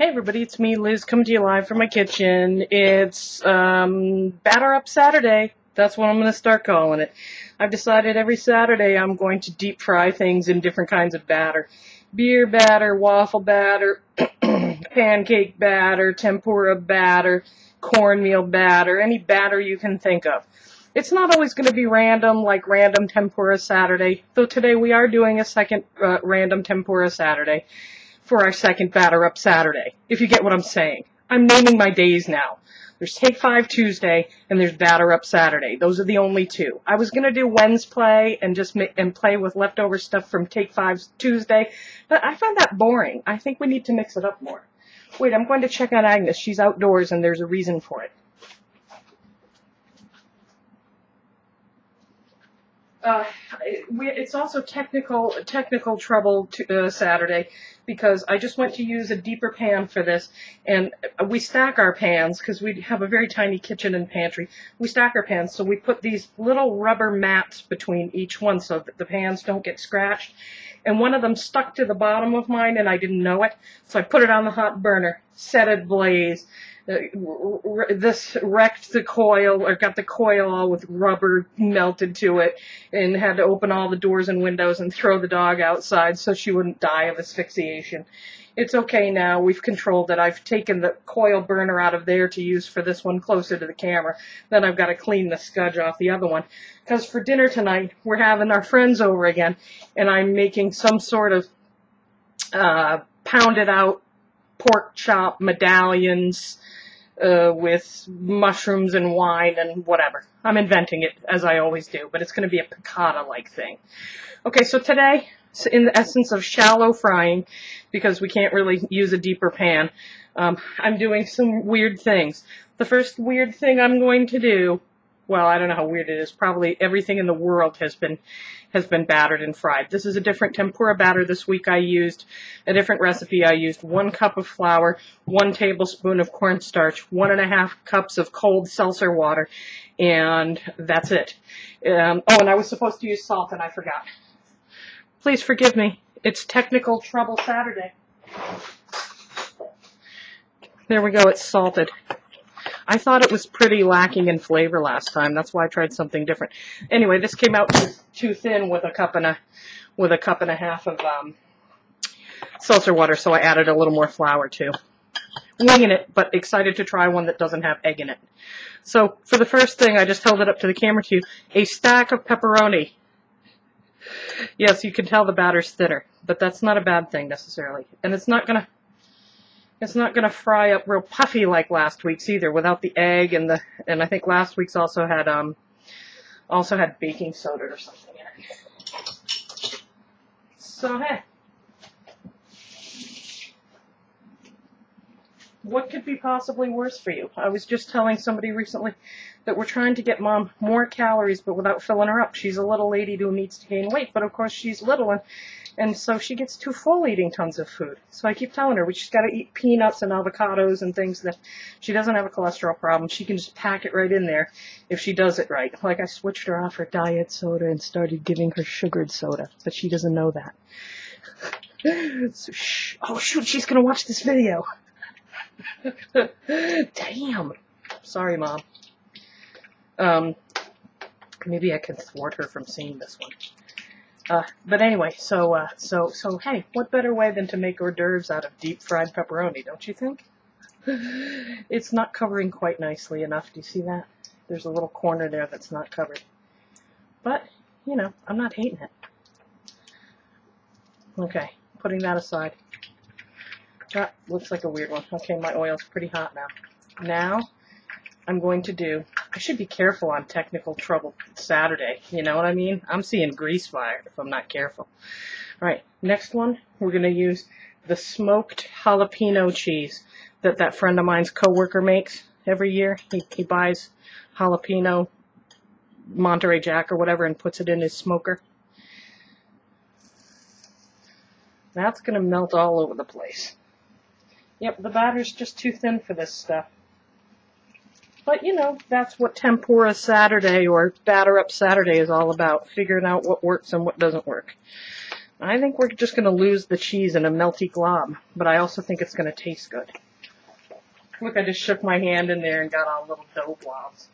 Hey everybody, it's me, Liz, coming to you live from my kitchen. It's Batter Up Saturday. That's what I'm going to start calling it. I've decided every Saturday I'm going to deep fry things in different kinds of batter. Beer batter, waffle batter, pancake batter, tempura batter, cornmeal batter, any batter you can think of. It's not always going to be random, like Random Tempura Saturday, though today we are doing a second Random Tempura Saturday. For our second Batter Up Saturday, if you get what I'm saying. I'm naming my days now. There's Take 5 Tuesday and there's Batter Up Saturday. Those are the only two. I was going to do Wednesday play and just play with leftover stuff from Take 5 Tuesday, but I found that boring. I think we need to mix it up more. Wait, I'm going to check on Agnes. She's outdoors and there's a reason for it. It's also technical trouble Saturday, because I just went to use a deeper pan for this, and we stack our pans because we have a very tiny kitchen and pantry. We stack our pans, so we put these little rubber mats between each one so that the pans don't get scratched. And one of them stuck to the bottom of mine, and I didn't know it, so I put it on the hot burner, set it ablaze. This wrecked the coil, or got the coil all with rubber melted to it, and had to open all the doors and windows and throw the dog outside so she wouldn't die of asphyxiation. It's okay now. We've controlled it. I've taken the coil burner out of there to use for this one closer to the camera. Then I've got to clean the scudge off the other one. Because for dinner tonight, we're having our friends over again, and I'm making some sort of pounded out pork chop medallions with mushrooms and wine and whatever. I'm inventing it, as I always do, but it's going to be a piccata-like thing. Okay, so today, in the essence of shallow frying, because we can't really use a deeper pan, I'm doing some weird things. The first weird thing I'm going to do, well, I don't know how weird it is, probably everything in the world has been battered and fried. This is a different tempura batter this week. I used a different recipe. I used 1 cup of flour, 1 tablespoon of cornstarch, 1.5 cups of cold seltzer water, and that's it. Oh, and I was supposed to use salt, and I forgot. Please forgive me. It's Technical Trouble Saturday. There we go. It's salted. I thought it was pretty lacking in flavor last time. That's why I tried something different. Anyway, this came out too thin with a cup and a half of seltzer water, so I added a little more flour too. Winging it, but excited to try one that doesn't have egg in it. So for the first thing, I just held it up to the camera to you, a stack of pepperoni. Yes, you can tell the batter's thinner, but that's not a bad thing necessarily, and it's not gonna fry up real puffy like last week's either, without the egg and the I think last week's also had baking soda or something in it. So hey, what could be possibly worse for you? I was just telling somebody recently that we're trying to get Mom more calories, but without filling her up. She's a little lady who needs to gain weight, but of course she's little, and so she gets too full eating tons of food. So I keep telling her she's got to eat peanuts and avocados and things that she doesn't have a cholesterol problem. She can just pack it right in there if she does it right. Like I switched her off her diet soda and started giving her sugared soda, but she doesn't know that. So shh. Oh shoot, she's gonna watch this video. Damn. Sorry, Mom. Maybe I can thwart her from seeing this one. But anyway, so hey, what better way than to make hors d'oeuvres out of deep-fried pepperoni, don't you think? It's not covering quite nicely enough. Do you see that? There's a little corner there that's not covered. But, you know, I'm not hating it. Okay, putting that aside. That looks like a weird one. Okay, my oil's pretty hot now. Now, I'm going to do... I should be careful on Technical Trouble Saturday. You know what I mean? I'm seeing grease fire if I'm not careful. All right, next one, we're going to use the smoked jalapeno cheese that friend of mine's coworker makes every year. He buys jalapeno Monterey Jack or whatever and puts it in his smoker. That's going to melt all over the place. Yep, the batter's just too thin for this stuff. But, you know, that's what Tempura Saturday or Batter Up Saturday is all about, figuring out what works and what doesn't work. I think we're just going to lose the cheese in a melty glob, but I also think it's going to taste good. Look, I just shook my hand in there and got all little dough blobs.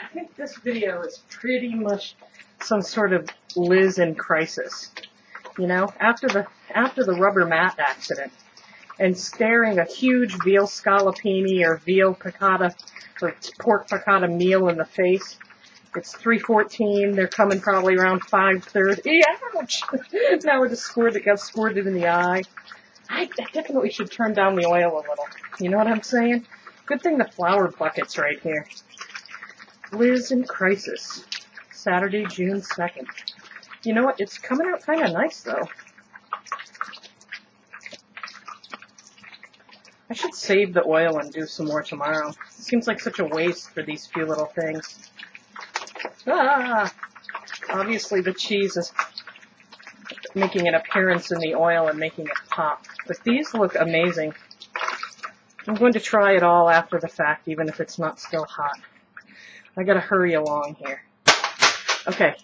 I think this video is pretty much some sort of Liz in crisis. You know, after the rubber mat accident and staring a huge veal scallopini or veal piccata or pork piccata meal in the face. It's 3:14. They're coming probably around 5:30. Ouch! Now we're just squirted. It got squirted in the eye. I definitely should turn down the oil a little. You know what I'm saying? Good thing the flour bucket's right here. Liz in crisis. Saturday, June 2nd. You know what? It's coming out kind of nice though. I should save the oil and do some more tomorrow. It seems like such a waste for these few little things. Ah! Obviously the cheese is making an appearance in the oil and making it pop. But these look amazing. I'm going to try it all after the fact, even if it's not still hot. I gotta hurry along here. Okay,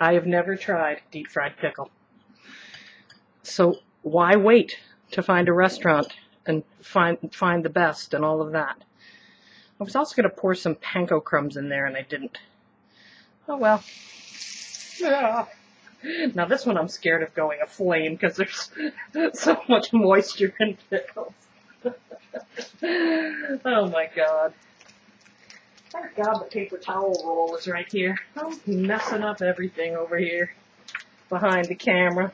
I have never tried deep-fried pickle. So why wait to find a restaurant and find the best and all of that? I was also gonna pour some panko crumbs in there and I didn't. Oh well. Yeah. Now this one I'm scared of going aflame because there's so much moisture in pickles. Oh my god. Thank god the paper towel roll is right here. I'm messing up everything over here behind the camera.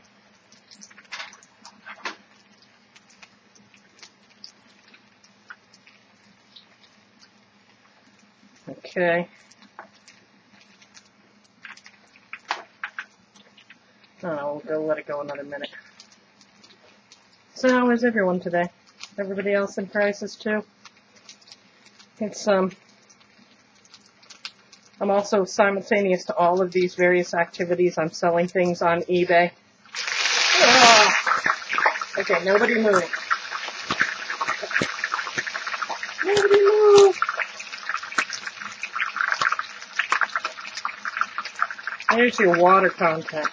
Okay. Oh, we'll let it go another minute. So how is everyone today? Everybody else in crisis too? It's, I'm also simultaneous to all of these various activities. I'm selling things on eBay. Ah! Okay, nobody move. Nobody move! There's your water content.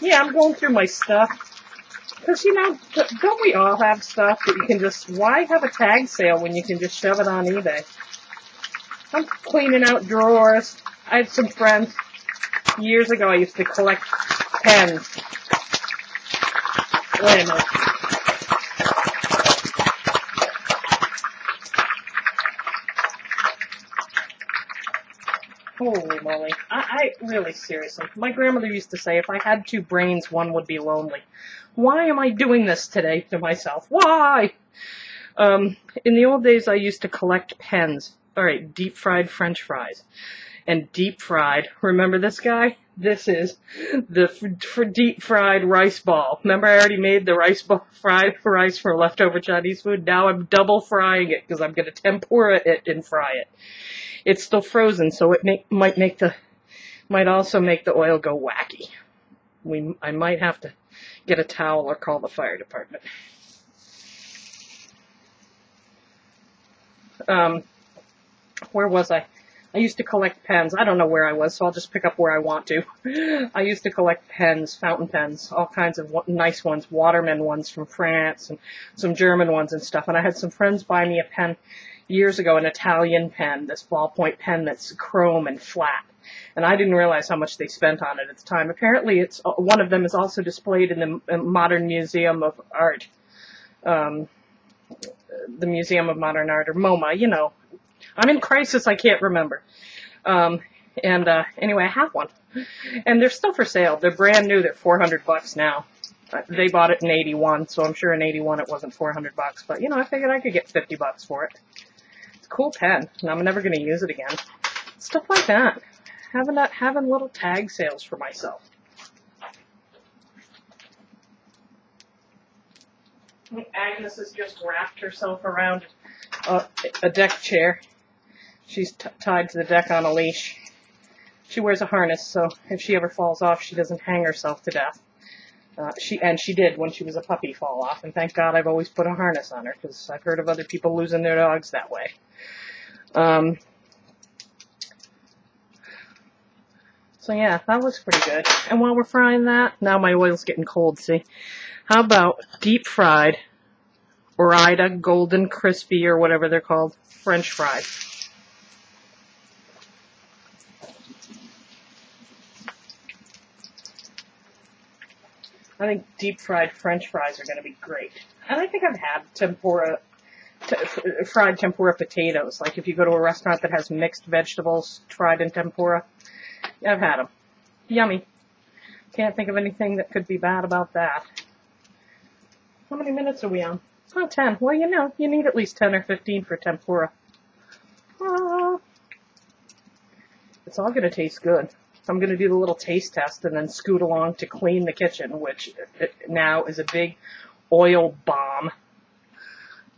Yeah, I'm going through my stuff. Because, you know, don't we all have stuff that you can just, why have a tag sale when you can just shove it on eBay? I'm cleaning out drawers. I had some friends years ago I used to collect pens. Wait a minute. Holy moly. I really, seriously. My grandmother used to say, if I had two brains, one would be lonely. Why am I doing this today to myself? Why? In the old days, I used to collect pens. All right, deep-fried French fries. And deep-fried, remember this guy? This is the deep-fried rice ball. Remember I already made the rice ball, fried rice for leftover Chinese food? Now I'm double-frying it because I'm going to tempura it and fry it. It's still frozen, so it might also make the oil go wacky. I might have to get a towel or call the fire department. Where was I? I used to collect pens. I don't know where I was, so I'll just pick up where I want to. I used to collect pens, fountain pens, all kinds of nice ones, Waterman ones from France and some German ones and stuff. And I had some friends buy me a pen years ago, an Italian pen, this ballpoint pen that's chrome and flat. And I didn't realize how much they spent on it at the time. Apparently, it's one of them is also displayed in the Modern Museum of Art. The Museum of Modern Art, or MoMA, you know. I'm in crisis, I can't remember. Anyway, I have one. And they're still for sale. They're brand new. They're $400 now. They bought it in 81, so I'm sure in 81 it wasn't $400. But, you know, I figured I could get $50 for it. It's a cool pen, and I'm never going to use it again. Stuff like that. Having little tag sales for myself. Agnes has just wrapped herself around a deck chair. She's tied to the deck on a leash. She wears a harness, so if she ever falls off, she doesn't hang herself to death. She did when she was a puppy fall off, and thank God I've always put a harness on her, because I've heard of other people losing their dogs that way. So yeah, that was pretty good. And while we're frying that, now my oil's getting cold, see? How about deep fried Ore-Ida Golden Crispy, or whatever they're called, French fries? I think deep fried French fries are going to be great. And I think I've had tempura, fried tempura potatoes. Like if you go to a restaurant that has mixed vegetables fried in tempura, I've had them. Yummy. Can't think of anything that could be bad about that. How many minutes are we on? Oh, 10. Well, you know, you need at least 10 or 15 for tempura. It's all going to taste good. I'm going to do the little taste test and then scoot along to clean the kitchen, which now is a big oil bomb.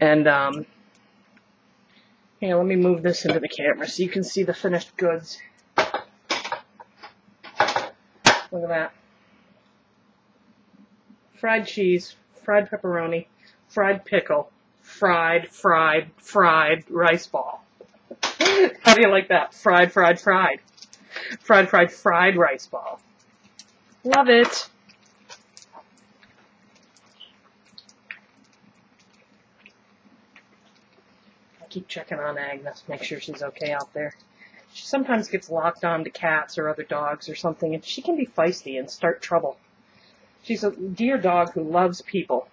And, here, let me move this into the camera so you can see the finished goods. Look at that. Fried cheese, fried pepperoni, fried pickle, fried rice ball. How do you like that? Fried rice ball. Love it. I keep checking on Agnes, make sure she's okay out there. She sometimes gets locked on to cats or other dogs or something, and she can be feisty and start trouble. She's a dear dog who loves people.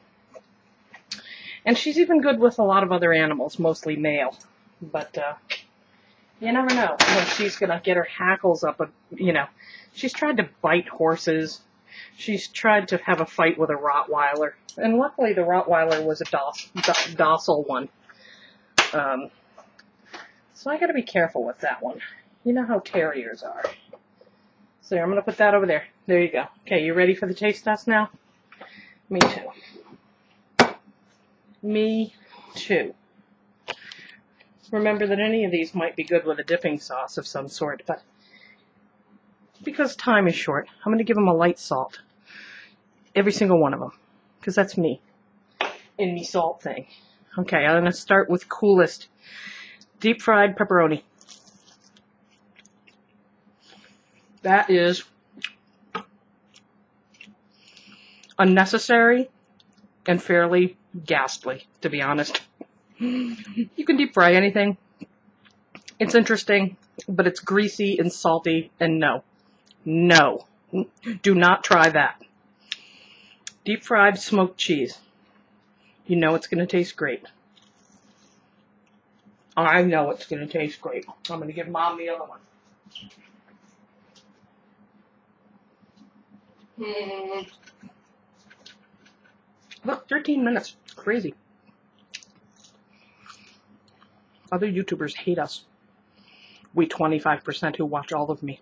And she's even good with a lot of other animals, mostly male. But, you never know when she's going to get her hackles up. You know, she's tried to bite horses. She's tried to have a fight with a Rottweiler. And luckily the Rottweiler was a docile one. So I got to be careful with that one. You know how terriers are. So I'm going to put that over there. There you go. Okay, you ready for the taste test now? Me too. Me too. Remember that any of these might be good with a dipping sauce of some sort, but because time is short, I'm going to give them a light salt. Every single one of them, because that's me in the salt thing. Okay, I'm going to start with coolest. Deep-fried pepperoni. That is unnecessary and fairly ghastly, to be honest. You can deep fry anything. It's interesting, but it's greasy and salty, and no, do not try that. Deep fried smoked cheese. You know it's going to taste great. I know it's going to taste great. I'm going to give Mom the other one. Look, 13 minutes. It's crazy. Other YouTubers hate us. We 25% who watch all of me.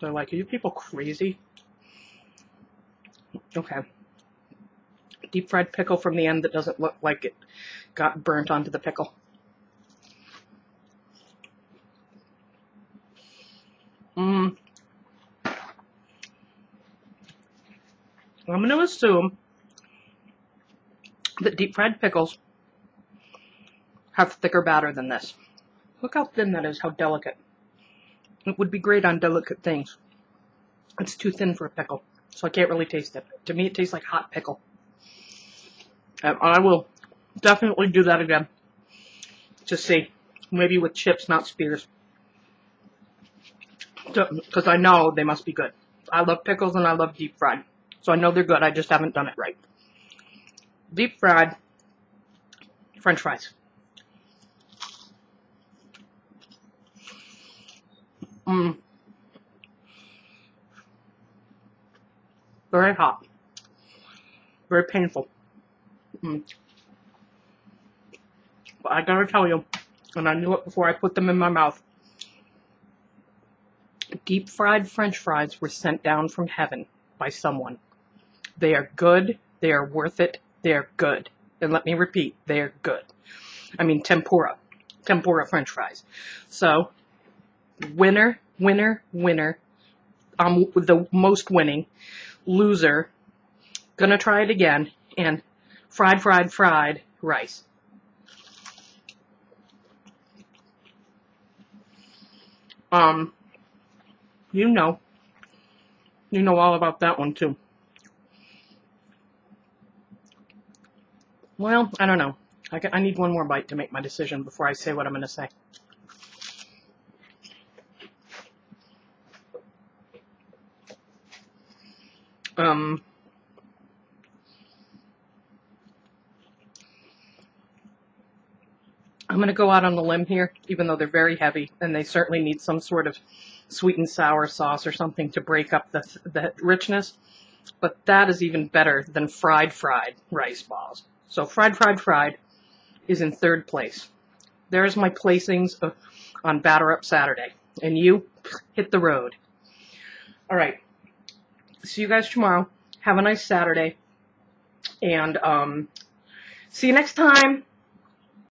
They're like, are you people crazy? Okay. Deep fried pickle from the end that doesn't look like it got burnt onto the pickle. I'm going to assume that deep fried pickles have thicker batter than this. Look how thin that is, how delicate. It would be great on delicate things. It's too thin for a pickle, so I can't really taste it. To me, it tastes like hot pickle. And I will definitely do that again to see. Maybe with chips, not spears. Because I know they must be good. I love pickles and I love deep fried. So I know they're good, I just haven't done it right. Deep fried French fries. Very hot. Very painful. But I gotta tell you, and I knew it before I put them in my mouth, deep fried French fries were sent down from heaven by someone. They are good, they are worth it, they are good. And let me repeat, they are good. I mean tempura French fries. So, winner, the most winning, loser, Gonna try it again, and fried rice. You know all about that one too. Well, I don't know. I need one more bite to make my decision before I say what I'm going to say. I'm going to go out on the limb here, even though they're very heavy, and they certainly need some sort of sweet and sour sauce or something to break up the richness. But that is even better than fried rice balls. So fried is in third place. There's my placings on Batter Up Saturday. And you hit the road. All right. See you guys tomorrow. Have a nice Saturday. And see you next time.